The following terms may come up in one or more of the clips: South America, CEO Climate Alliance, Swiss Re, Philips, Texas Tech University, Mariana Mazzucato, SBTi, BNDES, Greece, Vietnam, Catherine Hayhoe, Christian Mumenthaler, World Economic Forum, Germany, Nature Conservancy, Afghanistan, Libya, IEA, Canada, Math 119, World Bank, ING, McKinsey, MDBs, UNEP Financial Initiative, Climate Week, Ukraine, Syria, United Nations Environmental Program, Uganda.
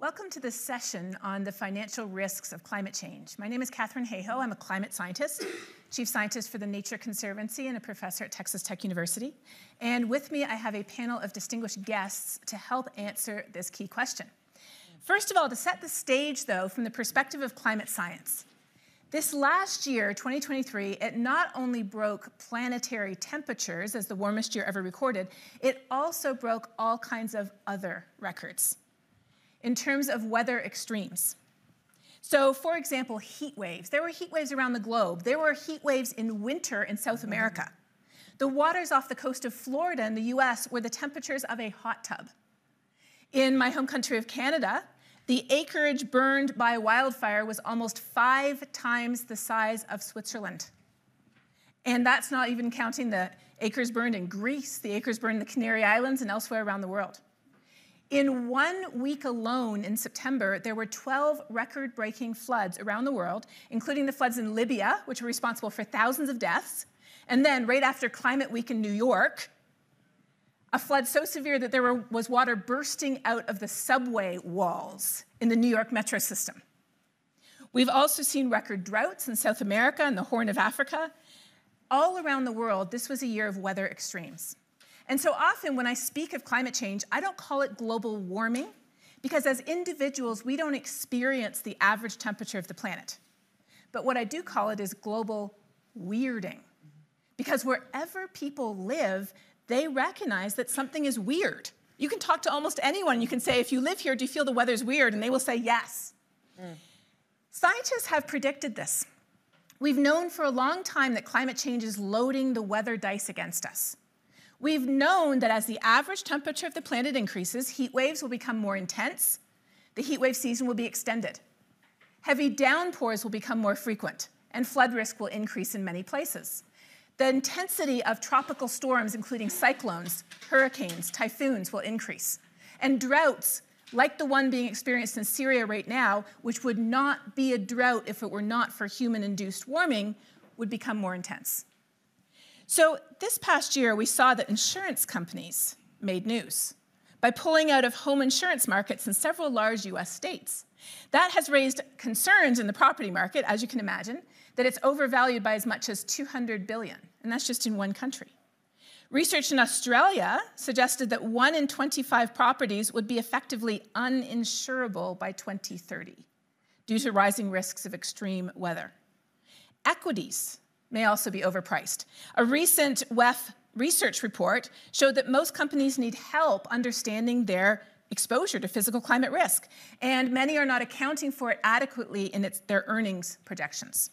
Welcome to this session on the financial risks of climate change. My name is Catherine Hayhoe. I'm a climate scientist, chief scientist for the Nature Conservancy and a professor at Texas Tech University. And with me, I have a panel of distinguished guests to help answer this key question. First of all, to set the stage, though, from the perspective of climate science, this last year, 2023, it not only broke planetary temperatures as the warmest year ever recorded, it also broke all kinds of other records in terms of weather extremes. So, for example, heat waves. There were heat waves around the globe. There were heat waves in winter in South America. The waters off the coast of Florida in the US were the temperatures of a hot tub. In my home country of Canada, the acreage burned by wildfire was almost 5 times the size of Switzerland. And that's not even counting the acres burned in Greece, the acres burned in the Canary Islands, and elsewhere around the world. In 1 week alone in September, there were 12 record-breaking floods around the world, including the floods in Libya, which were responsible for thousands of deaths. And then right after Climate Week in New York, a flood so severe that there was water bursting out of the subway walls in the New York metro system. We've also seen record droughts in South America and the Horn of Africa. All around the world, this was a year of weather extremes. And so often when I speak of climate change, I don't call it global warming, because as individuals, we don't experience the average temperature of the planet. But what I do call it is global weirding, because wherever people live, they recognize that something is weird. You can talk to almost anyone. You can say, if you live here, do you feel the weather's weird? And they will say yes. Scientists have predicted this. We've known for a long time that climate change is loading the weather dice against us. We've known that as the average temperature of the planet increases, heat waves will become more intense, the heat wave season will be extended, heavy downpours will become more frequent, and flood risk will increase in many places. The intensity of tropical storms, including cyclones, hurricanes, typhoons, will increase. And droughts, like the one being experienced in Syria right now, which would not be a drought if it were not for human-induced warming, would become more intense. So this past year, we saw that insurance companies made news by pulling out of home insurance markets in several large US states. That has raised concerns in the property market, as you can imagine, that it's overvalued by as much as $200 billion, and that's just in one country. Research in Australia suggested that 1 in 25 properties would be effectively uninsurable by 2030 due to rising risks of extreme weather. Equities may also be overpriced. A recent WEF research report showed that most companies need help understanding their exposure to physical climate risk, and many are not accounting for it adequately in their earnings projections.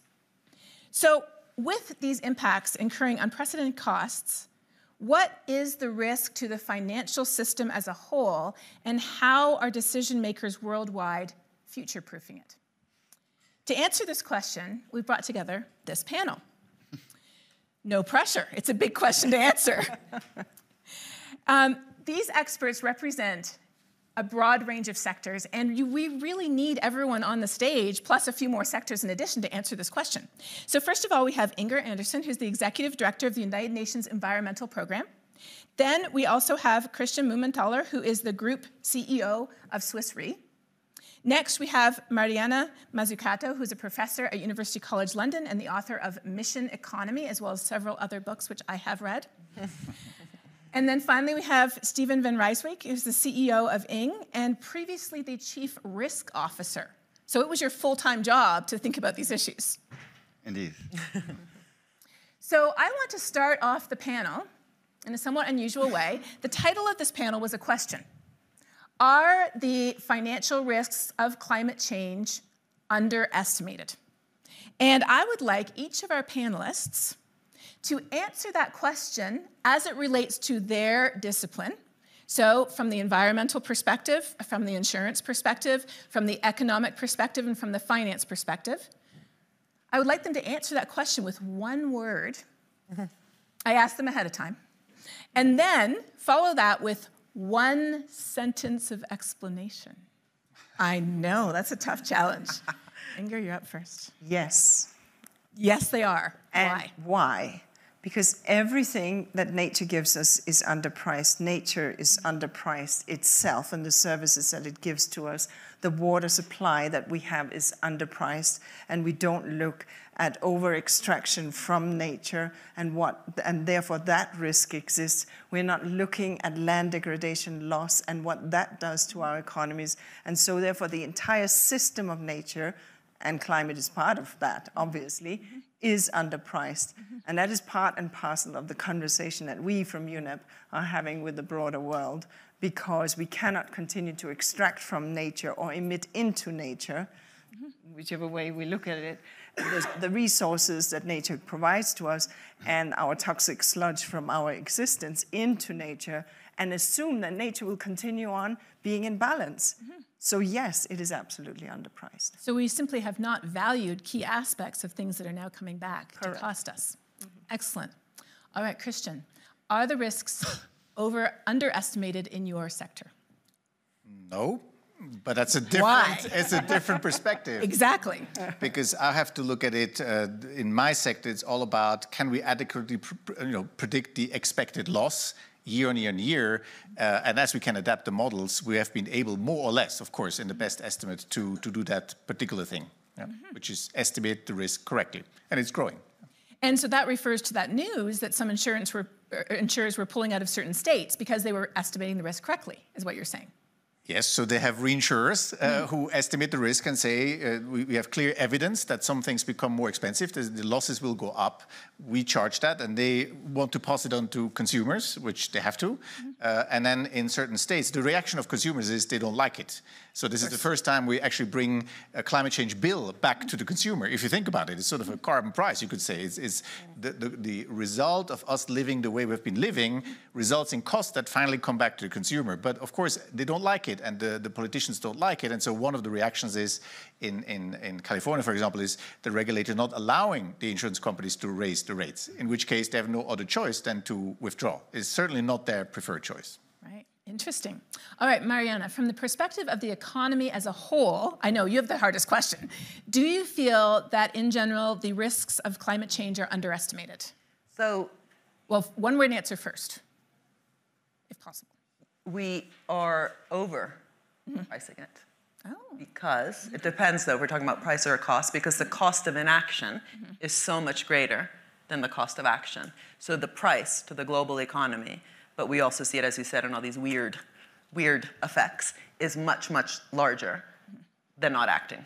So with these impacts incurring unprecedented costs, what is the risk to the financial system as a whole, and how are decision makers worldwide future-proofing it? To answer this question, we've brought together this panel. No pressure. It's a big question to answer. These experts represent a broad range of sectors, and we really need everyone on the stage, plus a few more sectors in addition, to answer this question. So first of all, we have Inger Andersen, who's the Executive Director of the United Nations Environmental Program. Then we also have Christian Mumenthaler, who is the Group CEO of Swiss Re. Next, we have Mariana Mazzucato, who's a professor at University College London and the author of Mission Economy, as well as several other books, which I have read. And then finally, we have Stephen Van Ryswyk, who's the CEO of ING and previously the chief risk officer. So it was your full-time job to think about these issues. Indeed. So I want to start off the panel in a somewhat unusual way. The title of this panel was a question. Are the financial risks of climate change underestimated? And I would like each of our panelists to answer that question as it relates to their discipline. So from the environmental perspective, from the insurance perspective, from the economic perspective, and from the finance perspective. I would like them to answer that question with one word. I asked them ahead of time. And then follow that with one sentence of explanation. I know, that's a tough challenge. Inger, you're up first. Yes. Yes, they are. And why? Why? because everything that nature gives us is underpriced. Nature is underpriced itself, and the services that it gives to us. The water supply that we have is underpriced, and we don't look at over-extraction from nature, and therefore that risk exists. We're not looking at land degradation loss and what that does to our economies. And so therefore the entire system of nature, and climate is part of that, obviously, is underpriced. And that is part and parcel of the conversation that we from UNEP are having with the broader world, because we cannot continue to extract from nature or emit into nature, whichever way we look at it, the resources that nature provides to us and our toxic sludge from our existence into nature, and assume that nature will continue on being in balance. So yes, it is absolutely underpriced. So we simply have not valued key aspects of things that are now coming back to cost us. Excellent. All right, Christian, are the risks underestimated in your sector? No. But that's a different, it's a different perspective. Exactly. Because I have to look at it, in my sector, it's all about, can we adequately predict the expected loss year on year on year? And as we can adapt the models, we have been able more or less, of course, in the best estimate to do that particular thing, which is estimate the risk correctly. And it's growing. And so that refers to that news that some insurers were pulling out of certain states because they were estimating the risk correctly, is what you're saying. Yes, so they have reinsurers who estimate the risk and say, we have clear evidence that some things become more expensive, the losses will go up, we charge that, and they want to pass it on to consumers, which they have to. And then in certain states, the reaction of consumers is they don't like it. So this is the first time we actually bring a climate change bill back to the consumer. If you think about it, it's sort of a carbon price, you could say. It's the result of us living the way we've been living results in costs that finally come back to the consumer. But of course, they don't like it, and the politicians don't like it. And so one of the reactions is, in California, for example, is the regulator not allowing the insurance companies to raise the rates, in which case they have no other choice than to withdraw. It's certainly not their preferred choice. Right. Interesting. All right, Mariana, from the perspective of the economy as a whole, I know you have the hardest question. Do you feel that, in general, the risks of climate change are underestimated? So, well, one word answer first, if possible. We are over-pricing it. Because it depends, though, we're talking about price or cost, because the cost of inaction is so much greater than the cost of action. So the price to the global economy, but we also see it, as you said, in all these weird effects, is much, much larger than not acting.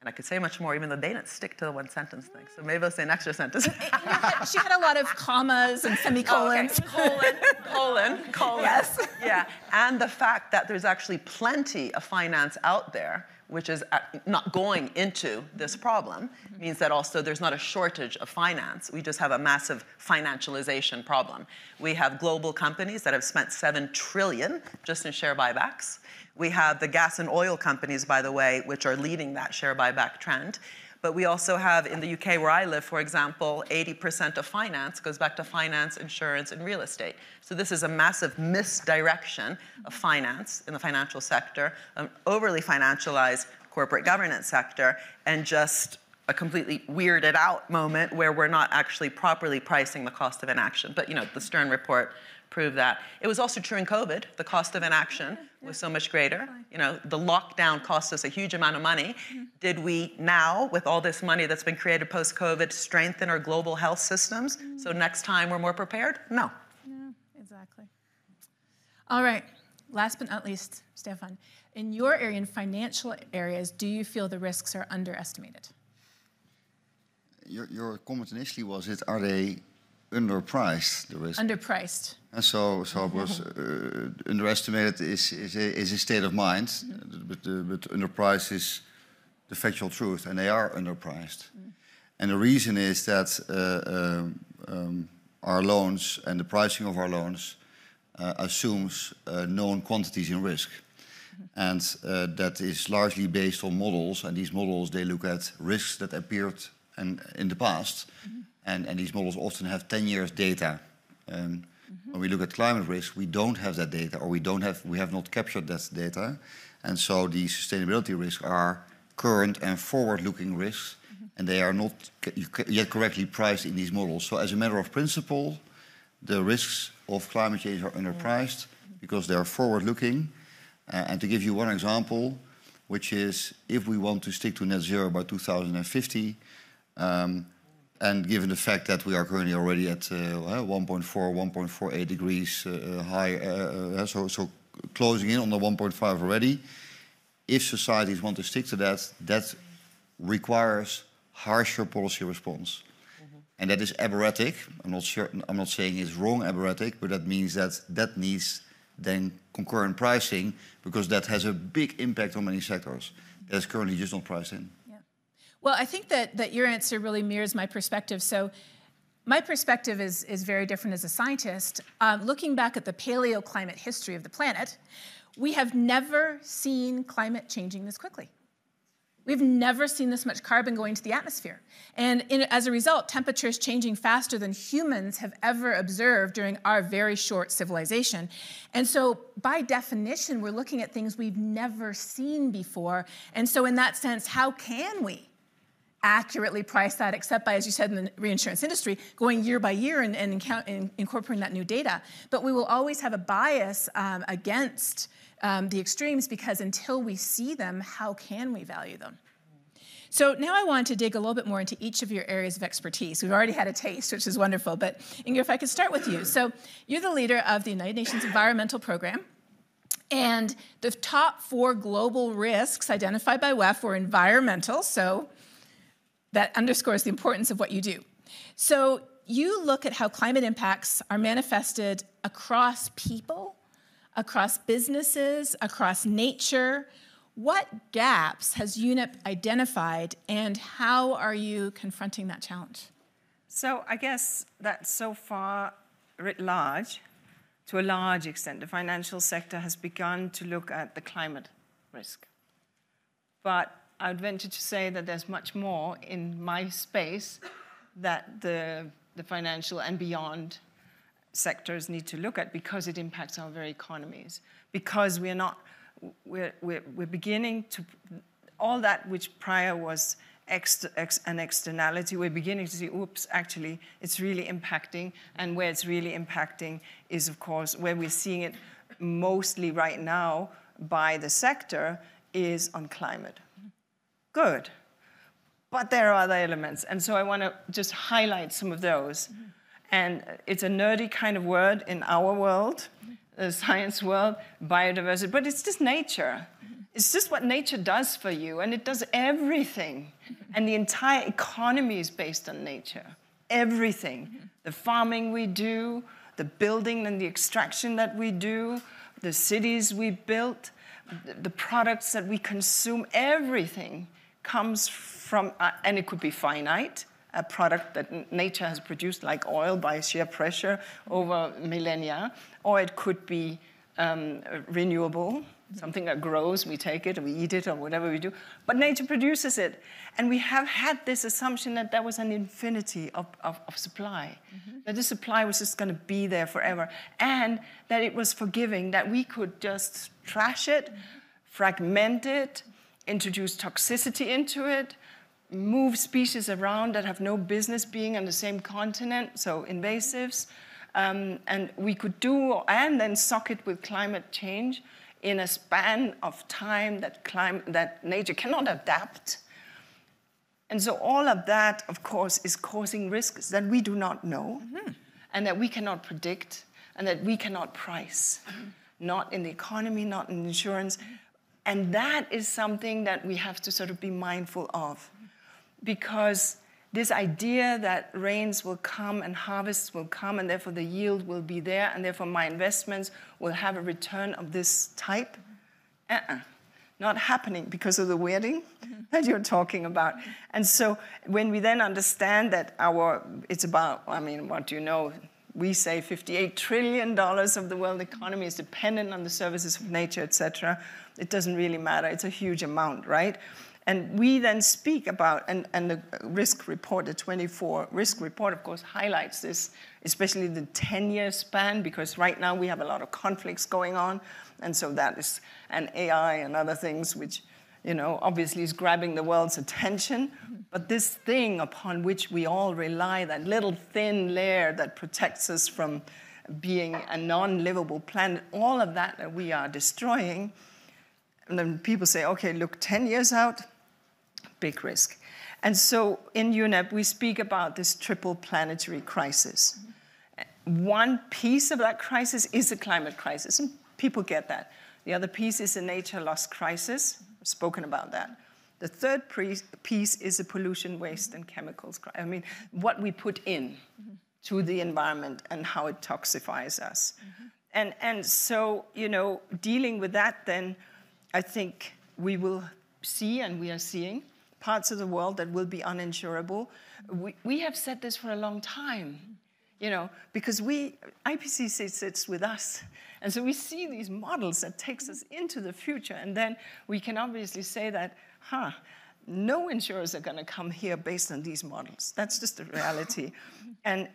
And I could say much more, even though they didn't stick to the one sentence thing. So maybe I'll say an extra sentence. She had a lot of commas and semicolons. Oh, okay. Colon. Yes. Yeah. And the fact that there's actually plenty of finance out there, which is not going into this problem, means that also there's not a shortage of finance. We just have a massive financialization problem. We have global companies that have spent $7 trillion just in share buybacks. We have the gas and oil companies, by the way, which are leading that share buyback trend. But we also have, in the UK where I live, for example, 80% of finance goes back to finance, insurance, and real estate. So this is a massive misdirection of finance in the financial sector, an overly financialized corporate governance sector, and just a completely weirded out moment where we're not actually properly pricing the cost of inaction. But, you know, the Stern report proved that. It was also true in COVID. The cost of inaction was so much greater. You know, the lockdown cost us a huge amount of money. Did we now, with all this money that's been created post-COVID, strengthen our global health systems so next time we're more prepared? No. Yeah, exactly. All right. Last but not least, Stefan, in your area, in financial areas, do you feel the risks are underestimated? Your comment initially was, are they underpriced, the risk? Underpriced. And so it was underestimated is a state of mind, but underpriced is the factual truth, and they are underpriced. And the reason is that our loans and the pricing of our loans assumes known quantities in risk. And that is largely based on models, and these models, they look at risks that appeared in the past. And these models often have 10 years data. When we look at climate risk, we don't have that data, or we have not captured that data. And so the sustainability risks are current and forward-looking risks. and they are not yet correctly priced in these models. So as a matter of principle, the risks of climate change are underpriced because they are forward-looking. And to give you one example, which is if we want to stick to net zero by 2050, and given the fact that we are currently already at 1.4, 1.48 degrees high, so closing in on the 1.5 already, if societies want to stick to that, that requires harsher policy response. And that is aberratic. I'm not saying it's wrong aberratic, but that means that that needs then concurrent pricing, because that has a big impact on many sectors that is currently just not priced in. Yeah. Well, I think that, your answer really mirrors my perspective. So my perspective is very different as a scientist. Looking back at the paleoclimate history of the planet, we have never seen climate changing this quickly. We've never seen this much carbon going to the atmosphere. And as a result, temperatures changing faster than humans have ever observed during our very short civilization. And so by definition, we're looking at things we've never seen before. And so in that sense, how can we accurately price that, except by, as you said, in the reinsurance industry, going year by year and incorporating that new data? But we will always have a bias against the extremes, because until we see them, how can we value them? So now I want to dig a little bit more into each of your areas of expertise. We've already had a taste, which is wonderful, but Inger, if I could start with you. So you're the leader of the United Nations Environmental Program, and the top 4 global risks identified by WEF were environmental, so that underscores the importance of what you do. So you look at how climate impacts are manifested across people, across businesses, across nature. What gaps has UNEP identified, and how are you confronting that challenge? So I guess that so far, writ large, to a large extent, the financial sector has begun to look at the climate risk. But I would venture to say that there's much more in my space that the financial and beyond sectors need to look at, because it impacts our very economies, because we're beginning to, all that which prior was an externality, we're beginning to see, oops, actually, it's really impacting, and where it's really impacting is, of course, where we're seeing it mostly right now by the sector is on climate. Good, but there are other elements, and so I want to just highlight some of those. And it's a nerdy kind of word in our world, the science world, biodiversity, but it's just nature. It's just what nature does for you, and it does everything. And the entire economy is based on nature, everything. The farming we do, the building and the extraction that we do, the cities we built, the products that we consume, everything comes from, and it could be finite, a product that nature has produced, like oil, by sheer pressure over millennia, or it could be renewable, something that grows, we take it, or we eat it, or whatever we do, but nature produces it. And we have had this assumption that there was an infinity of supply, that the supply was just going to be there forever, and that it was forgiving, that we could just trash it, fragment it, introduce toxicity into it, move species around that have no business being on the same continent, so invasives, and we could do, and then sock it with climate change in a span of time that, that nature cannot adapt. And so all of that, of course, is causing risks that we do not know, and that we cannot predict, and that we cannot price, not in the economy, not in insurance. And that is something that we have to sort of be mindful of. Because this idea that rains will come and harvests will come, and therefore the yield will be there, and therefore my investments will have a return of this type, not happening because of the weirding that you're talking about. And so when we then understand that it's about, I mean, what do you know? We say $58 trillion of the world economy is dependent on the services of nature, et cetera. It doesn't really matter. It's a huge amount, right? And we then speak about, and the risk report, the 24 risk report, of course, highlights this, especially the 10-year span, because right now we have a lot of conflicts going on, and so that is, and AI and other things, which you know, obviously is grabbing the world's attention. But this thing upon which we all rely, that little thin layer that protects us from being a non-livable planet, all of that we are destroying. And then people say, okay, look, 10 years out, big risk. And so in UNEP, we speak about this triple planetary crisis. One piece of that crisis is the climate crisis, and people get that. The other piece is the nature loss crisis. I've spoken about that. The third piece is the pollution, waste, and chemicals. I mean, what we put in to the environment and how it toxifies us. And so, you know, dealing with that then, I think we will see, and we are seeing, parts of the world that will be uninsurable. We have said this for a long time, you know, because IPCC sits with us. And so we see these models that takes us into the future. And then we can obviously say that, no insurers are going to come here based on these models. That's just the reality. And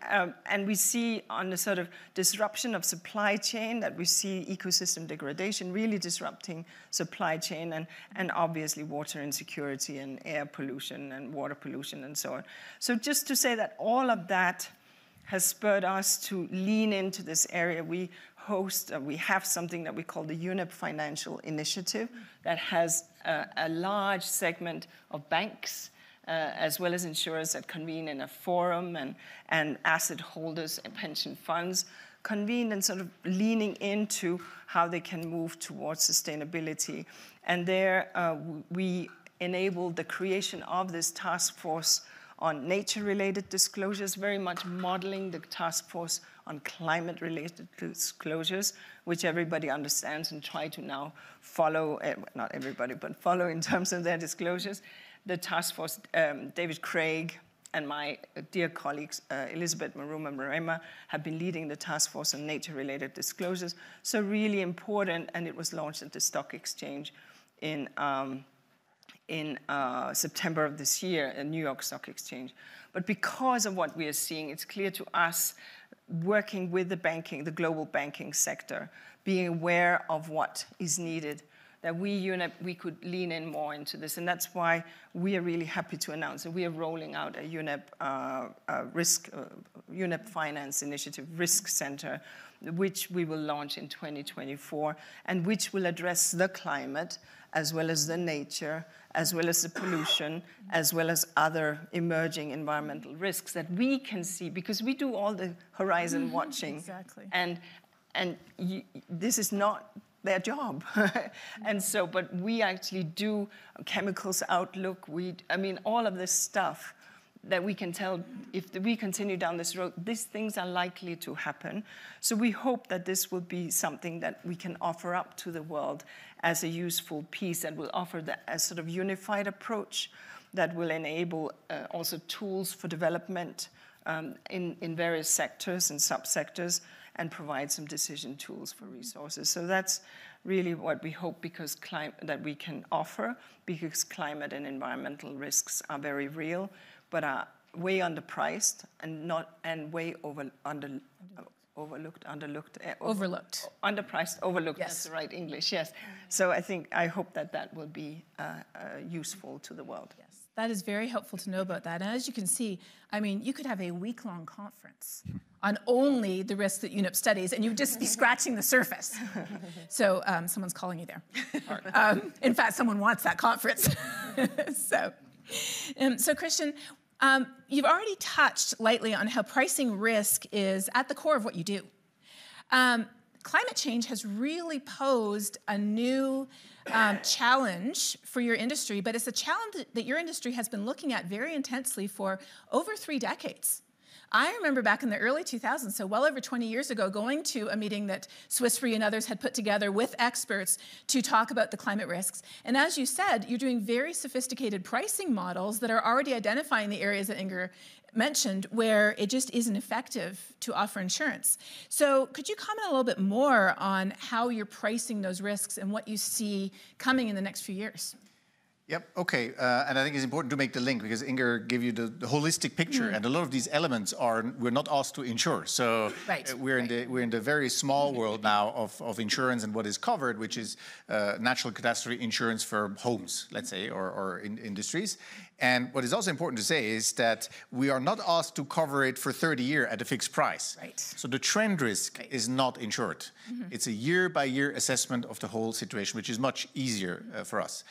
we see on the sort of disruption of supply chain that we see ecosystem degradation really disrupting supply chain and obviously water insecurity and air pollution and water pollution and so on. So just to say that all of that has spurred us to lean into this area. We host, we have something that we call the UNEP Financial Initiative that has a large segment of banks as well as insurers that convene in a forum and asset holders and pension funds convened and sort of leaning into how they can move towards sustainability. And there we enable the creation of this task force on nature-related disclosures, very much modeling the task force on climate-related disclosures, which everybody understands and try to now follow, not everybody, but follow in terms of their disclosures. The task force, David Craig and my dear colleagues, Elizabeth Maruma Marema, have been leading the task force on nature-related disclosures. So really important, and it was launched at the Stock Exchange in September of this year at New York Stock Exchange. But because of what we are seeing, it's clear to us, working with the banking, the global banking sector, being aware of what is needed, that we could lean in more into this. And that's why we are really happy to announce that we are rolling out a UNEP UNEP Finance Initiative Risk Center, which we will launch in 2024, and which will address the climate, as well as the nature, as well as the pollution, as well as other emerging environmental risks that we can see, because we do all the horizon watching. Exactly. And this is not their job. And so, but we actually do a chemicals outlook. I mean, all of this stuff that we can tell if we continue down this road, these things are likely to happen. So we hope that this will be something that we can offer up to the world as a useful piece and will offer a sort of unified approach that will enable also tools for development in various sectors and subsectors and provide some decision tools for resources. So that's really what we hope that we can offer, because climate and environmental risks are very real, but are way underpriced and way overlooked. Underpriced, overlooked, yes. That's the right English, yes. So I hope that will be useful to the world. Yes, that is very helpful to know about that. And as you can see, I mean, you could have a week-long conference on only the risks that UNEP studies, and you'd just be scratching the surface. So someone's calling you there. In fact, someone wants that conference. So Christian, you've already touched lightly on how pricing risk is at the core of what you do. Climate change has really posed a new challenge for your industry, but it's a challenge that your industry has been looking at very intensely for over 3 decades. I remember back in the early 2000s, so well over 20 years ago, going to a meeting that Swiss Re and others had put together with experts to talk about the climate risks. And as you said, you're doing very sophisticated pricing models that are already identifying the areas that Inger mentioned where it just isn't effective to offer insurance. So could you comment a little bit more on how you're pricing those risks and what you see coming in the next few years? Yep, okay, and I think it's important to make the link because Inger gave you the holistic picture, and a lot of these elements are, we're not asked to insure. So we're in the very small world now of insurance and what is covered, which is natural catastrophe insurance for homes, let's say, or in industries. And what is also important to say is that we are not asked to cover it for 30 years at a fixed price. Right. So the trend risk is not insured. It's a year-by-year assessment of the whole situation, which is much easier for us.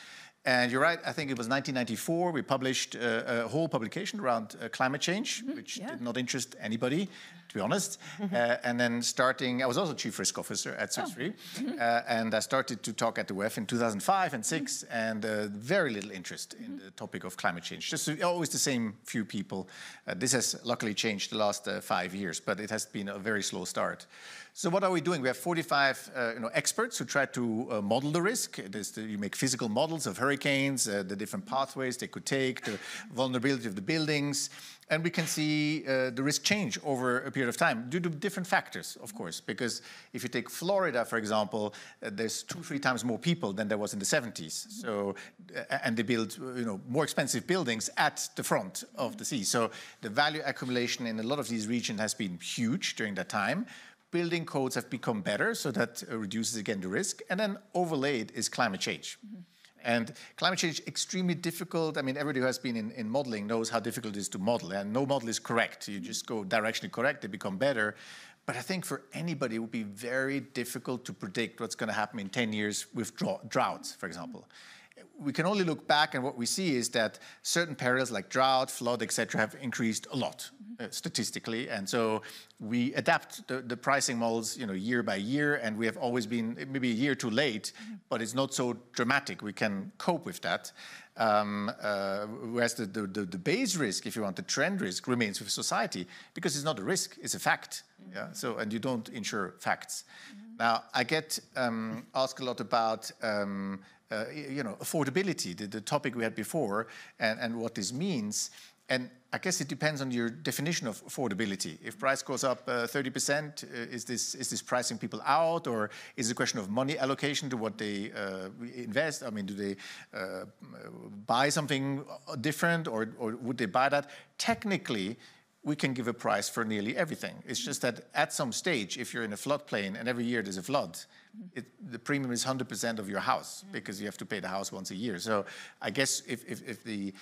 And you're right, I think it was 1994, we published a whole publication around climate change, which did not interest anybody, to be honest. And then starting, I was also chief risk officer at Swiss Re, and I started to talk at the WEF in 2005 and 2006, and very little interest in the topic of climate change. Just always the same few people. This has luckily changed the last 5 years, but it has been a very slow start. So what are we doing? We have 45 experts who try to model the risk. It is you make physical models of hurricanes, the different pathways they could take, the vulnerability of the buildings, and we can see the risk change over a period of time due to different factors, of course, because if you take Florida, for example, there's 2-3 times more people than there was in the 70s. So, and they build, more expensive buildings at the front of the sea. So the value accumulation in a lot of these regions has been huge during that time. Building codes have become better, so that reduces again the risk. And then overlaid is climate change. And climate change is extremely difficult. I mean, everybody who has been in modeling knows how difficult it is to model, and no model is correct. You just go directionally correct, they become better. But I think for anybody, it would be very difficult to predict what's going to happen in 10 years with droughts, for example. We can only look back, and what we see is that certain perils like drought, flood, etc., have increased a lot statistically, and so we adapt the pricing models, year by year, and we have always been maybe a year too late, but it's not so dramatic. We can cope with that. Whereas the base risk, if you want, the trend risk remains with society because it's not a risk, it's a fact. Yeah. So, and you don't insure facts. Now, I get asked a lot about affordability, the topic we had before, and what this means. And I guess it depends on your definition of affordability. If price goes up 30%, is this pricing people out, or is it a question of money allocation to what they invest? I mean, do they buy something different, or would they buy that? Technically, we can give a price for nearly everything. It's just that at some stage, if you're in a floodplain and every year there's a flood, the premium is 100% of your house because you have to pay the house once a year. So I guess if the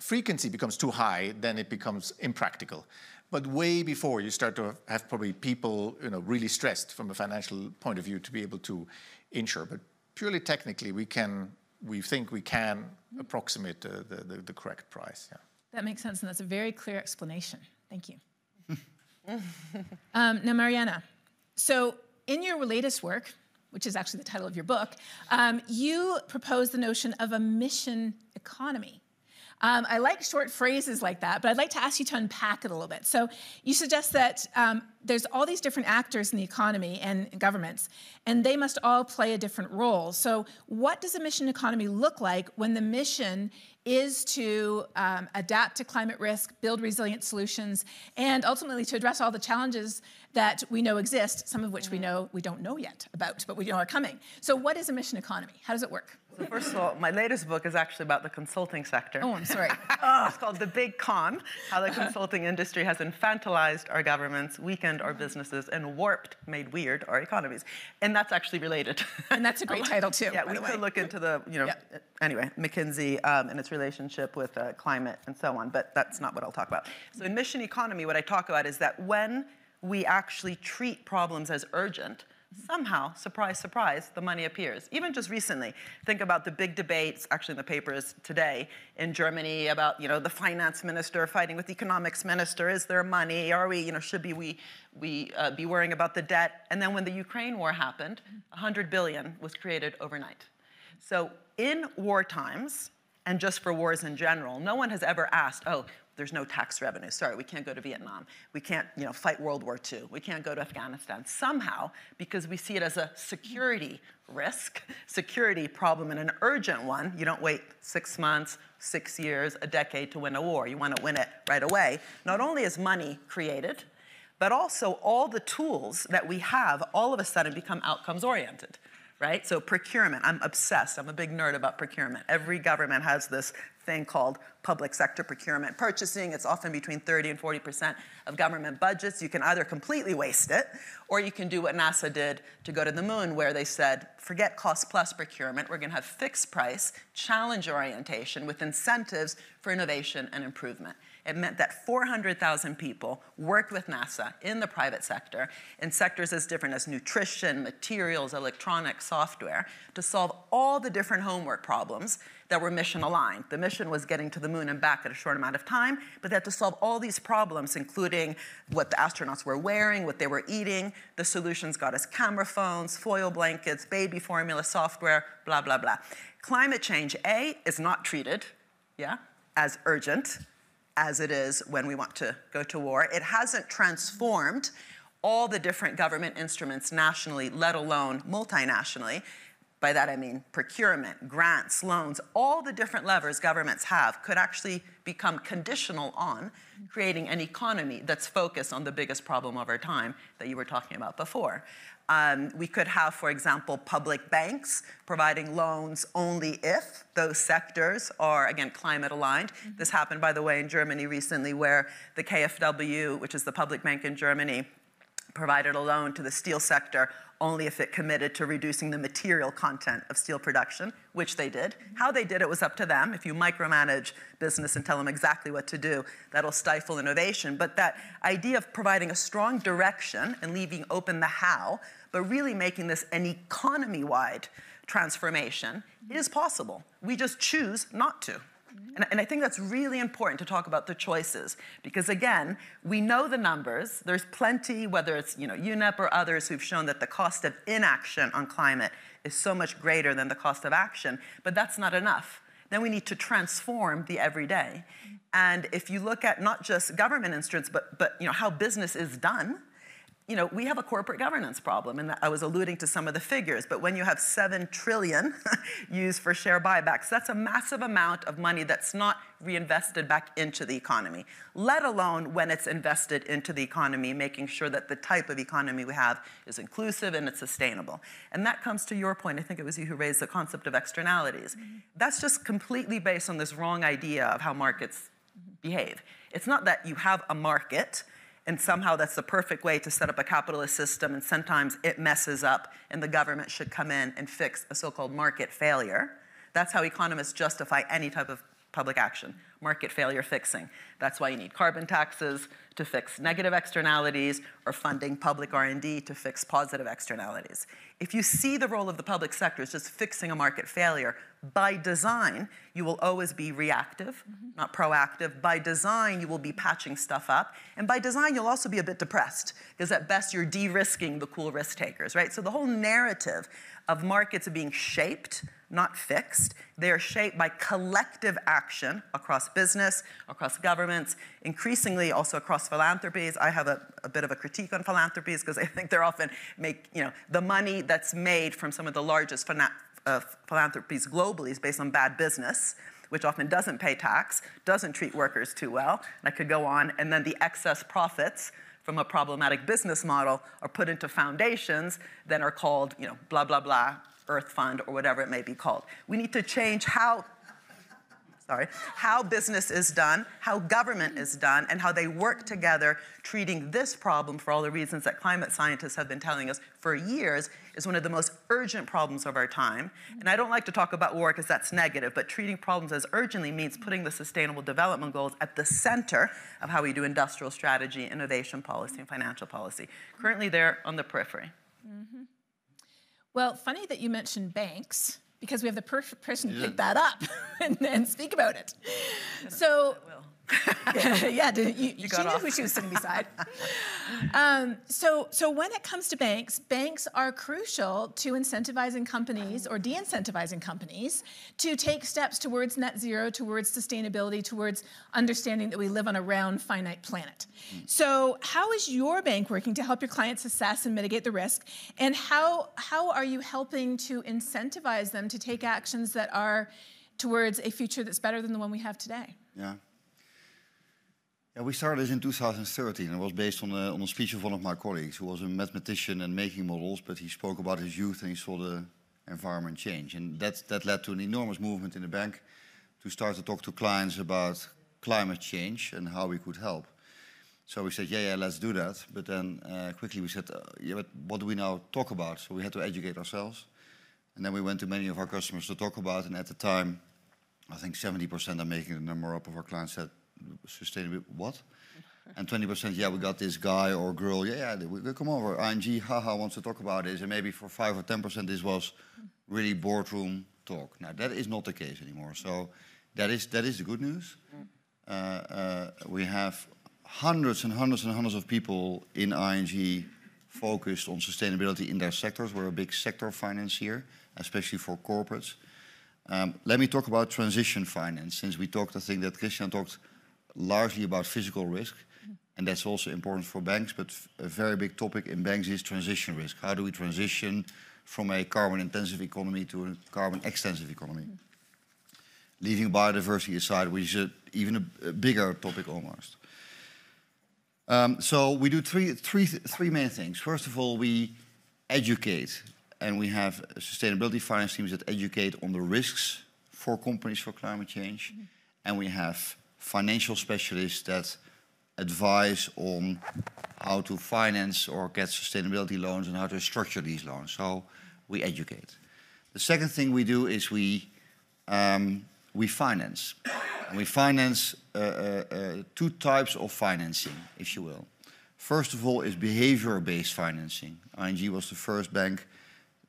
frequency becomes too high, then it becomes impractical. But way before you start to have probably people really stressed from a financial point of view to be able to insure. But purely technically, we think we can approximate the correct price. Yeah. That makes sense, and that's a very clear explanation. Thank you. Now, Mariana, so in your latest work, which is actually the title of your book, you propose the notion of a mission economy. I like short phrases like that, but I'd like to ask you to unpack it a little bit. So you suggest that there's all these different actors in the economy and governments, and they must all play a different role. So what does a mission economy look like when the mission is to adapt to climate risk, build resilient solutions, and ultimately to address all the challenges that we know exist, some of which we don't know yet about, but we know are coming. So what is a mission economy? How does it work? So first of all, my latest book is actually about the consulting sector. Oh, I'm sorry. It's called The Big Con, how the consulting industry has infantilized our governments, weakened our businesses, and warped, made weird, our economies. And that's actually related. And that's a great title too, yeah, by the way. We could look into the, anyway, McKinsey and its relationship with climate and so on, but that's not what I'll talk about. So in mission economy, what I talk about is that when we actually treat problems as urgent, somehow, surprise, surprise, the money appears. Even just recently, think about the big debates, actually in the papers today, in Germany about, the finance minister fighting with the economics minister. Is there money? Are we, should we be worrying about the debt? And then when the Ukraine war happened, $100 billion was created overnight. So in war times, and just for wars in general, no one has ever asked, oh, there's no tax revenue. Sorry, we can't go to Vietnam. We can't, fight World War II. We can't go to Afghanistan. Somehow, because we see it as a security risk, security problem, and an urgent one. You don't wait 6 months, 6 years, a decade to win a war. You want to win it right away. Not only is money created, but also all the tools that we have all of a sudden become outcomes-oriented. right? So procurement, I'm obsessed. I'm a big nerd about procurement. Every government has this thing called public sector procurement purchasing. It's often between 30 and 40% of government budgets. You can either completely waste it, or you can do what NASA did to go to the moon, where they said, forget cost plus procurement. We're going to have fixed price, challenge orientation with incentives for innovation and improvement. It meant that 400,000 people worked with NASA in the private sector, in sectors as different as nutrition, materials, electronics, software, to solve all the different homework problems that were mission-aligned. The mission was getting to the moon and back at a short amount of time, but they had to solve all these problems, including what the astronauts were wearing, what they were eating. The solutions got us camera phones, foil blankets, baby formula, software, blah, blah, blah. Climate change, A, is not treated, yeah, as urgent as it is when we want to go to war. It hasn't transformed all the different government instruments nationally, let alone multinationally. By that I mean procurement, grants, loans, all the different levers governments have could actually become conditional on creating an economy that's focused on the biggest problem of our time that you were talking about before. We could have, for example, public banks providing loans only if those sectors are, again, climate aligned. Mm-hmm. This happened, by the way, in Germany recently, where the KfW, which is the public bank in Germany, provided a loan to the steel sector only if it committed to reducing the material content of steel production, which they did. How they did it was up to them. If you micromanage business and tell them exactly what to do, that'll stifle innovation. But that idea of providing a strong direction and leaving open the how, but really making this an economy-wide transformation is possible. We just choose not to. And I think that's really important to talk about the choices, because again, we know the numbers. There's plenty, whether it's UNEP or others, who've shown that the cost of inaction on climate is so much greater than the cost of action, but that's not enough. Then we need to transform the everyday. And if you look at not just government instruments, but how business is done, we have a corporate governance problem, and I was alluding to some of the figures, but when you have $7 trillion used for share buybacks, that's a massive amount of money that's not reinvested back into the economy, let alone when it's invested into the economy, making sure that the type of economy we have is inclusive and it's sustainable. And that comes to your point. I think it was you who raised the concept of externalities. Mm-hmm. That's just completely based on this wrong idea of how markets behave. It's not that you have a market and somehow that's the perfect way to set up a capitalist system, and sometimes it messes up, and the government should come in and fix a so-called market failure. That's how economists justify any type of public action, market failure fixing. That's why you need carbon taxes to fix negative externalities, or funding public R&D to fix positive externalities. If you see the role of the public sector as just fixing a market failure, by design, you will always be reactive, not proactive. By design, you will be patching stuff up. And by design, you'll also be a bit depressed, because at best, you're de-risking the cool risk takers, right? So the whole narrative of markets being shaped, not fixed. They are shaped by collective action across business, across governments, increasingly also across philanthropies. I have a bit of a critique on philanthropies, because I think they're often the money that's made from some of the largest philanthropies globally is based on bad business, which often doesn't pay tax, doesn't treat workers too well, and I could go on, and then the excess profits from a problematic business model are put into foundations that are called, blah, blah, blah, Earth Fund, or whatever it may be called. We need to change how business is done, how government is done, and how they work together, treating this problem, for all the reasons that climate scientists have been telling us for years, is one of the most urgent problems of our time. And I don't like to talk about war, because that's negative, but treating problems as urgently means putting the Sustainable Development Goals at the center of how we do industrial strategy, innovation policy, and financial policy. Currently, they're on the periphery. Mm-hmm. Well, funny that you mentioned banks, because we have the perfect person to pick that up and speak about it. So, she knew who she was sitting beside. So when it comes to banks are crucial to incentivizing companies or de-incentivizing companies to take steps towards net zero, towards sustainability, towards understanding that we live on a round, finite planet. So how is your bank working to help your clients assess and mitigate the risk? And how are you helping to incentivize them to take actions that are towards a future that's better than the one we have today? Yeah, we started this in 2013, and it was based on a speech of one of my colleagues who was a mathematician and making models, but he spoke about his youth and he saw the environment change. And that led to an enormous movement in the bank to start to talk to clients about climate change and how we could help. So we said, yeah, let's do that. But then quickly we said, yeah, but what do we now talk about? So we had to educate ourselves. And then we went to many of our customers to talk about. And at the time, I think 70%, I'm making the number up, of our clients said, sustainable what? And 20%, yeah, we got this guy or girl. Yeah, they come over. ING, haha, wants to talk about this. And maybe for 5 or 10%, this was really boardroom talk. Now, that is not the case anymore. So that is the good news. We have hundreds and hundreds and hundreds of people in ING focused on sustainability in their sectors. We're a big sector financier, especially for corporates. Let me talk about transition finance, since we talked, I think that Christian talked largely about physical risk, and that's also important for banks, but a very big topic in banks is transition risk. How do we transition from a carbon-intensive economy to a carbon-extensive economy? Leaving biodiversity aside, which is even a bigger topic almost. So we do three main things. First of all, we educate, and we have sustainability finance teams that educate on the risks for companies for climate change, and we have financial specialists that advise on how to finance or get sustainability loans and how to structure these loans. So we educate. The second thing we do is we finance. And we finance two types of financing, if you will. First of all is behavior-based financing. ING was the first bank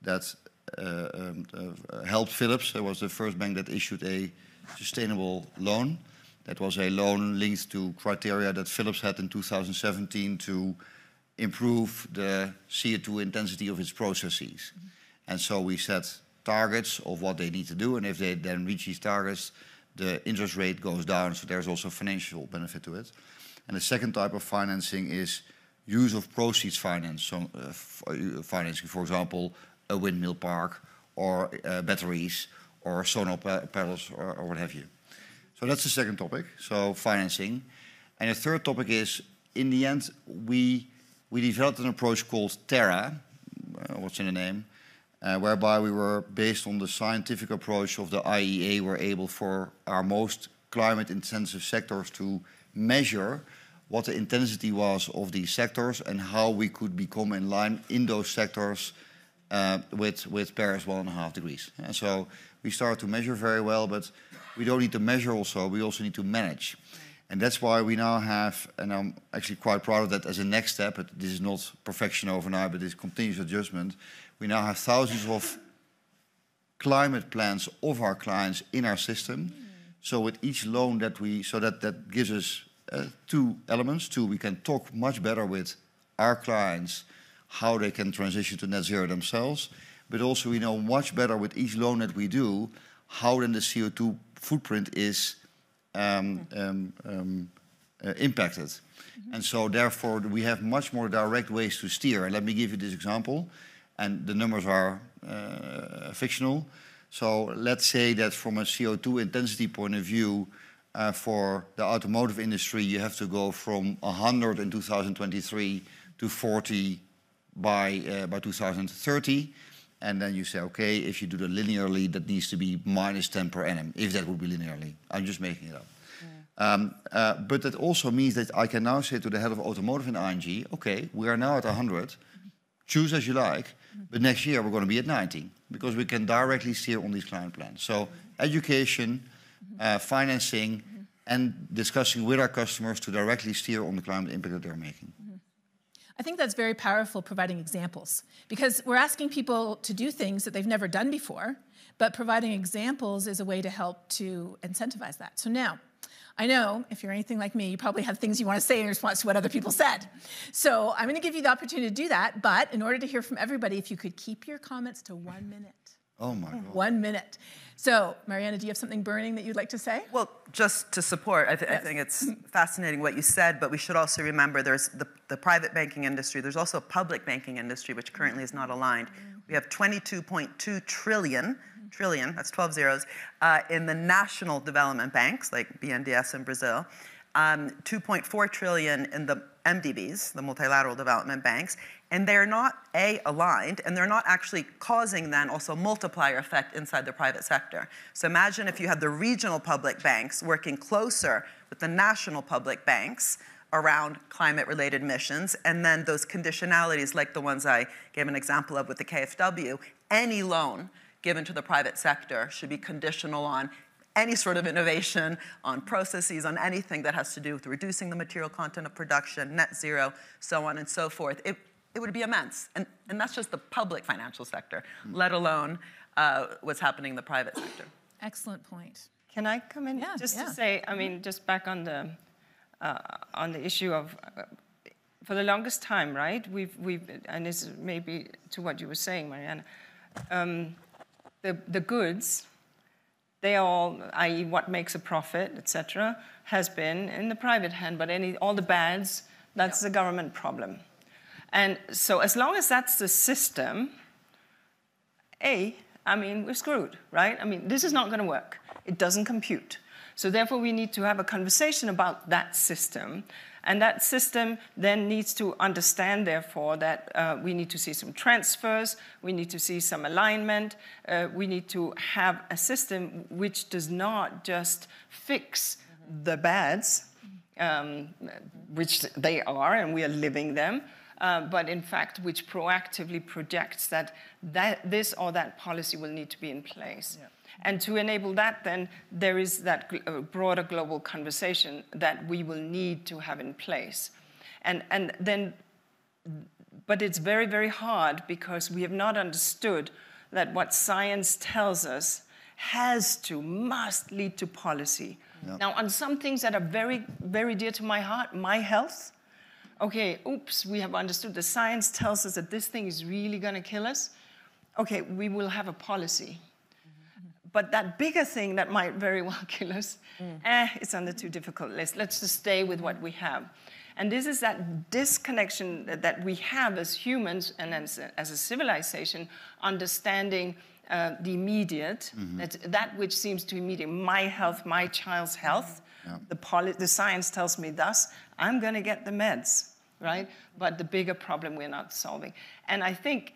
that helped Philips. It was the first bank that issued a sustainable loan. That was a loan linked to criteria that Philips had in 2017 to improve the CO2 intensity of its processes. And so we set targets of what they need to do, and if they then reach these targets, the interest rate goes down, so there's also financial benefit to it. And the second type of financing is use of proceeds finance, so, financing, for example, a windmill park or batteries or solar panels or what have you. So that's the second topic, so financing. And the third topic is, in the end, we developed an approach called Terra, what's in the name, whereby we were, based on the scientific approach of the IEA, were able for our most climate-intensive sectors to measure what the intensity was of these sectors and how we could become in line in those sectors with Paris 1.5 degrees. And so we started to measure very well, but we don't need to measure also, we also need to manage. And that's why we now have, and I'm actually quite proud of that as a next step, but this is not perfection overnight, but it's continuous adjustment. We now have thousands of climate plans of our clients in our system. So with each loan that we, so that gives us two elements. Two, we can talk much better with our clients how they can transition to net zero themselves, but also we know much better with each loan that we do how then the CO2 footprint is impacted. And so therefore we have much more direct ways to steer. And let me give you this example, and the numbers are fictional. So let's say that from a CO2 intensity point of view, for the automotive industry, you have to go from 100 in 2023 to 40 by 2030. And then you say, okay, if you do that linearly, that needs to be minus 10 per annum, if that would be linearly. I'm just making it up. Yeah. But that also means that I can now say to the head of automotive in ING, okay, we are now at 100, choose as you like, but next year we're going to be at 90, because we can directly steer on these client plans. So education, financing, and discussing with our customers to directly steer on the climate impact that they're making. I think that's very powerful, providing examples, because we're asking people to do things that they've never done before, but providing examples is a way to help to incentivize that. So now, I know if you're anything like me, you probably have things you want to say in response to what other people said. So I'm going to give you the opportunity to do that, but in order to hear from everybody, if you could keep your comments to 1 minute. Oh my God. 1 minute. So, Mariana, do you have something burning that you'd like to say? Well, just to support, I think it's fascinating what you said, but we should also remember there's the private banking industry, there's also a public banking industry, which currently is not aligned. We have 22.2 trillion, that's 12 zeros, in the national development banks, like BNDES in Brazil, 2.4 trillion in the MDBs, the multilateral development banks, and they're not aligned, and they're not actually causing then also multiplier effect inside the private sector. So imagine if you had the regional public banks working closer with the national public banks around climate-related missions, and then those conditionalities like the ones I gave an example of with the KfW, any loan given to the private sector should be conditional on any sort of innovation, on processes, on anything that has to do with reducing the material content of production, net zero, so on and so forth. It would be immense. And that's just the public financial sector, let alone what's happening in the private sector. Excellent point. Can I come in just to say, I mean, just back on the issue of, for the longest time, right, we've and this is maybe to what you were saying, Mariana, the goods, they all, i.e. what makes a profit, etc., has been in the private hand, but all the bads, that's the government problem. And so as long as that's the system, I mean, we're screwed, right? I mean, this is not going to work. It doesn't compute. So therefore, we need to have a conversation about that system. And that system then needs to understand, therefore, that we need to see some transfers, we need to see some alignment, we need to have a system which does not just fix the bads, which they are, and we are living them, but in fact, which proactively projects that this or that policy will need to be in place. Yeah. And to enable that, then, there is that broader global conversation that we will need to have in place. And then, but it's very, very hard because we have not understood that what science tells us must lead to policy. No. Now, on some things that are very, very dear to my heart, my health, okay, oops, we have understood the science tells us that this thing is really going to kill us. Okay, we will have a policy. But that bigger thing that might very well kill us, it's on the too difficult list. Let's just stay with what we have. And this is that disconnection that we have as humans and as a civilization, understanding the immediate, that which seems to be immediate, my health, my child's health. Yeah. The science tells me thus, I'm going to get the meds, right? But the bigger problem we're not solving. And I think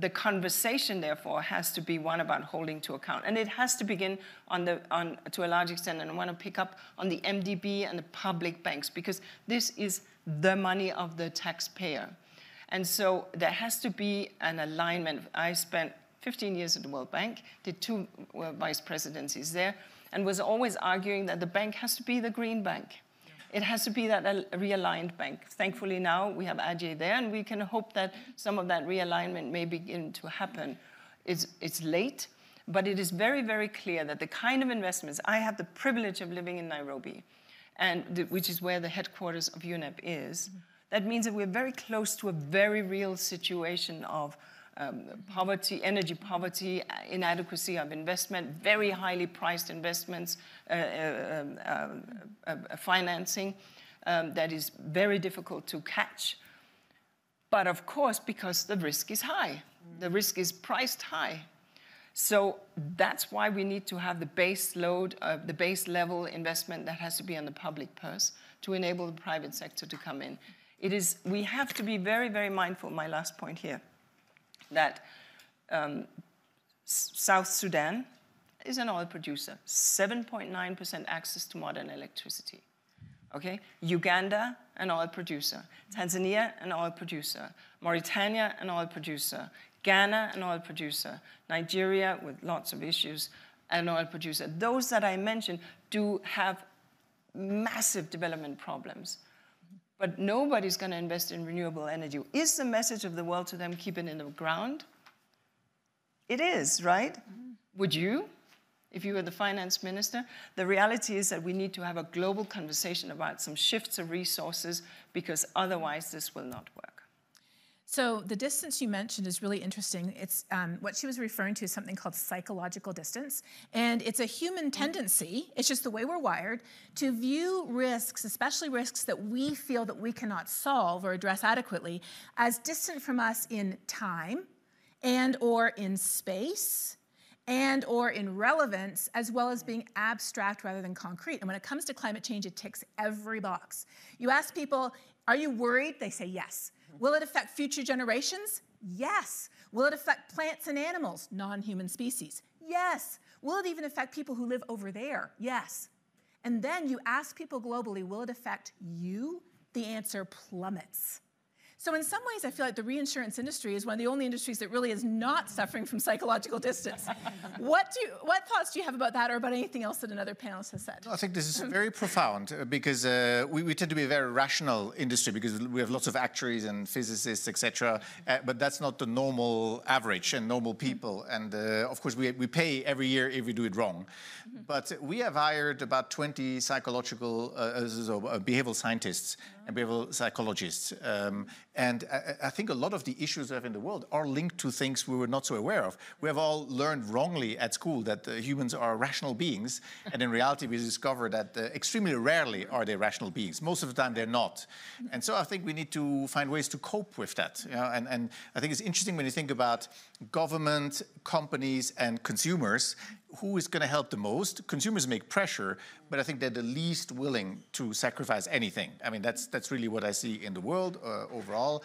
the conversation, therefore, has to be one about holding to account, and it has to begin to a large extent. And I want to pick up on the MDB and the public banks because this is the money of the taxpayer, and so there has to be an alignment. I spent 15 years at the World Bank, did 2 vice presidencies there, and was always arguing that the bank has to be the green bank. It has to be that realigned bank. Thankfully now we have Ajay there, and we can hope that some of that realignment may begin to happen. It's late, but it is very, very clear that the kind of investments, I have the privilege of living in Nairobi, and which is where the headquarters of UNEP is. That means that we're very close to a very real situation of poverty, energy poverty, inadequacy of investment, very highly priced investments, financing that is very difficult to catch. But of course, because the risk is high. The risk is priced high. So that's why we need to have the base load, the base level investment that has to be on the public purse to enable the private sector to come in. We have to be very, very mindful, my last point here, that South Sudan is an oil producer, 7.9% access to modern electricity. Okay? Uganda, an oil producer. Tanzania, an oil producer. Mauritania, an oil producer. Ghana, an oil producer. Nigeria, with lots of issues, an oil producer. Those that I mentioned do have massive development problems. But nobody's going to invest in renewable energy. Is the message of the world to them keep it in the ground? It is, right? Would you, if you were the finance minister? The reality is that we need to have a global conversation about some shifts of resources because otherwise this will not work. So the distance you mentioned is really interesting. It's what she was referring to is something called psychological distance. And it's a human tendency, it's just the way we're wired, to view risks, especially risks that we feel that we cannot solve or address adequately, as distant from us in time and or in space and or in relevance, as well as being abstract rather than concrete. And when it comes to climate change, it ticks every box. You ask people, are you worried? They say yes. Will it affect future generations? Yes. Will it affect plants and animals, non-human species? Yes. Will it even affect people who live over there? Yes. And then you ask people globally, will it affect you? The answer plummets. So in some ways, I feel like the reinsurance industry is one of the only industries that really is not suffering from psychological distance. What thoughts do you have about that or about anything else that another panelist has said? I think this is very profound because we tend to be a very rational industry because we have lots of actuaries and physicists, etc. But that's not the normal average and normal people. And of course, we pay every year if we do it wrong. But we have hired about 20 psychological, behavioral scientists and behavioral psychologists. And I think a lot of the issues we have in the world are linked to things we were not so aware of. We have all learned wrongly at school that humans are rational beings, and in reality we discover that extremely rarely are they rational beings. Most of the time they're not. And so I think we need to find ways to cope with that. You know? And I think it's interesting when you think about government, companies, and consumers, who is going to help the most? Consumers make pressure, but I think they're the least willing to sacrifice anything. I mean, that's really what I see in the world overall.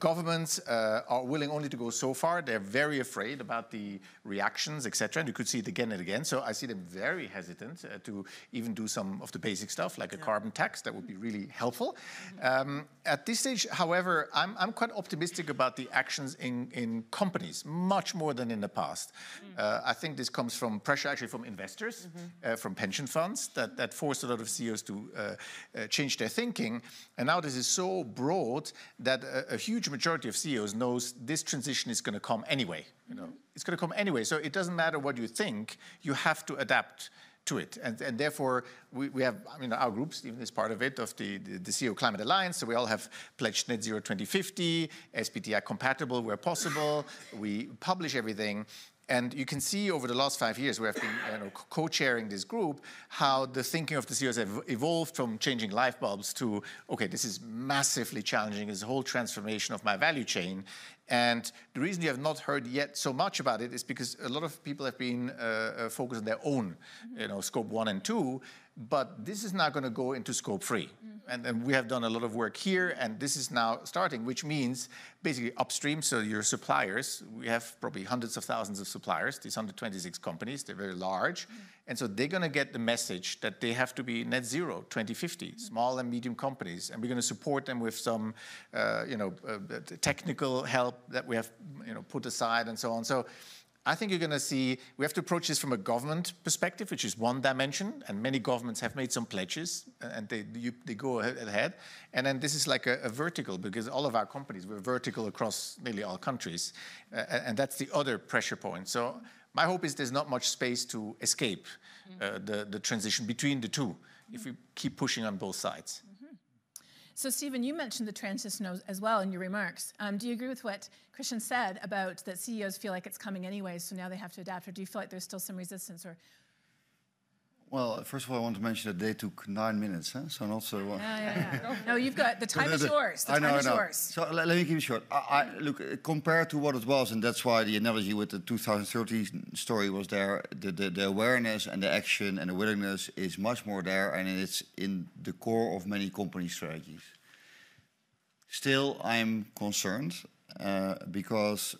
Governments are willing only to go so far. They're very afraid about the reactions, etc. And you could see it again and again. So I see them very hesitant to even do some of the basic stuff, like a carbon tax. That would be really helpful. At this stage, however, I'm quite optimistic about the actions in companies, much more than in the past. I think this comes from pressure, actually, from investors, from pension funds, that forced a lot of CEOs to change their thinking. And now this is so broad that a huge majority of CEOs knows this transition is going to come anyway. You know, it's going to come anyway. So it doesn't matter what you think, you have to adapt to it. And therefore, we have, I mean, our group, Stephen is part of it, of the CEO Climate Alliance. So we all have pledged net zero 2050, SBTi compatible where possible. We publish everything. And you can see over the last 5 years, we have been co-chairing this group, how the thinking of the CEOs have evolved from changing light bulbs to, okay, this is massively challenging, this whole transformation of my value chain. And the reason you have not heard yet so much about it is because a lot of people have been focused on their own, scope 1 and 2, but this is now going to go into scope 3. And we have done a lot of work here, and this is now starting, which means basically upstream, so your suppliers, we have probably hundreds of thousands of suppliers, these 126 companies, they're very large. And so they're going to get the message that they have to be net zero 2050, small and medium companies. And we're going to support them with some, technical help that we have, put aside and so on. So I think you're going to see, we have to approach this from a government perspective, which is one dimension. And many governments have made some pledges and they go ahead. And then this is like a vertical, because all of our companies, we're vertical across nearly all countries. And that's the other pressure point. So my hope is there's not much space to escape the transition between the two if we keep pushing on both sides. So Stephen, you mentioned the transition as well in your remarks. Do you agree with what Christian said about that CEOs feel like it's coming anyway, so now they have to adapt, or do you feel like there's still some resistance? Or well, first of all, I want to mention that they took 9 minutes, huh? So not so well. No, you've got, the time is yours. The time is yours. So let me keep it short. Look, compared to what it was, and that's why the analogy with the 2030 story was there, the awareness and the action and the willingness is much more there, and it's in the core of many company strategies. Still, I'm concerned because,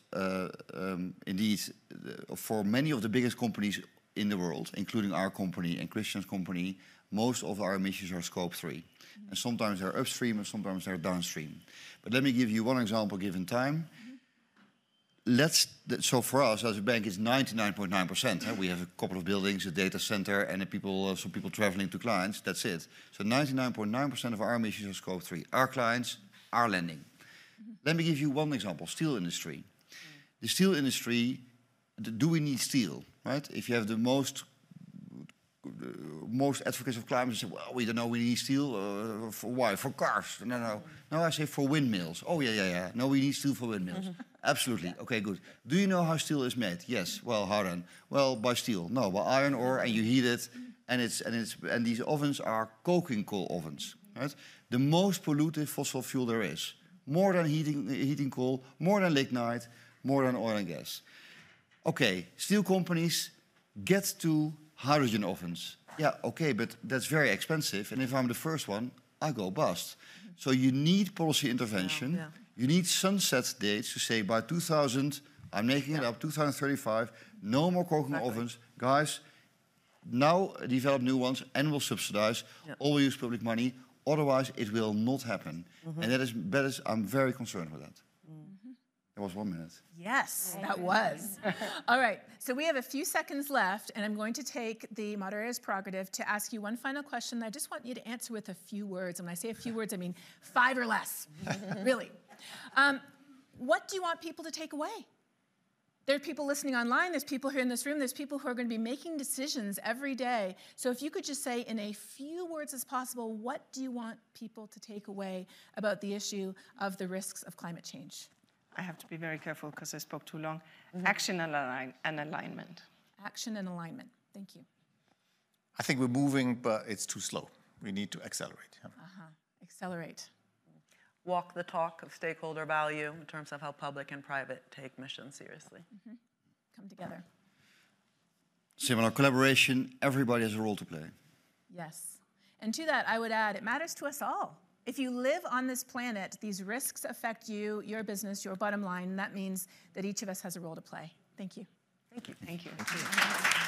indeed, for many of the biggest companies in the world, including our company and Christian's company, most of our emissions are scope 3. And sometimes they're upstream and sometimes they're downstream. But let me give you one example given time. So for us as a bank, it's 99.9%. We have a couple of buildings, a data center, and some people traveling to clients, that's it. So 99.9% of our emissions are scope 3. Our clients, our lending. Let me give you one example, steel industry. The steel industry, do we need steel? Right? If you have the most advocates of climate, say, well, we don't know, we need steel. For why? For cars? No, no. No, I say for windmills. Oh, yeah. No, we need steel for windmills. Absolutely. Yeah. Okay, good. Do you know how steel is made? Yes. Well, how then? Well, by steel. No, by iron ore, and you heat it, and these ovens are coking coal ovens. Right? The most polluted fossil fuel there is, more than heating coal, more than lignite, more than oil and gas. okay, steel companies get to hydrogen ovens. Yeah, okay, but that's very expensive. And if I'm the first one, I go bust. So you need policy intervention. Yeah. You need sunset dates to say by 2000, I'm making it up, 2035, no more coking ovens. Guys, now develop new ones and we'll subsidize, or we'll use public money. Otherwise, it will not happen. Mm-hmm. And that is, I'm very concerned with that. That was 1 minute. Yes, that was. All right, so we have a few seconds left, and I'm going to take the moderator's prerogative to ask you one final question that I just want you to answer with a few words. And when I say a few words, I mean 5 or less, really. What do you want people to take away? There are people listening online, there's people here in this room, there's people who are going to be making decisions every day. So if you could just say in a few words as possible, what do you want people to take away about the issue of the risks of climate change? I have to be very careful because I spoke too long. Action and alignment. Action and alignment. Thank you. I think we're moving, but it's too slow. We need to accelerate. Accelerate. Walk the talk of stakeholder value in terms of how public and private take missions seriously. Come together. Similar collaboration, everybody has a role to play. Yes. And to that, I would add, it matters to us all. If you live on this planet, these risks affect you, your business, your bottom line. That means that each of us has a role to play. Thank you. Thank you. Thank you. Thank you.